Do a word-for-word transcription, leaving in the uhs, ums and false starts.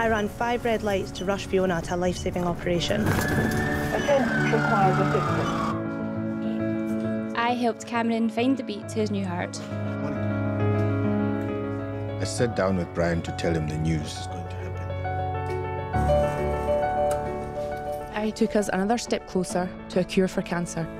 I ran five red lights to rush Fiona to a life-saving operation. Attention requires assistance. I helped Cameron find the beat to his new heart. I sat down with Brian to tell him the news is going to happen. I took us another step closer to a cure for cancer.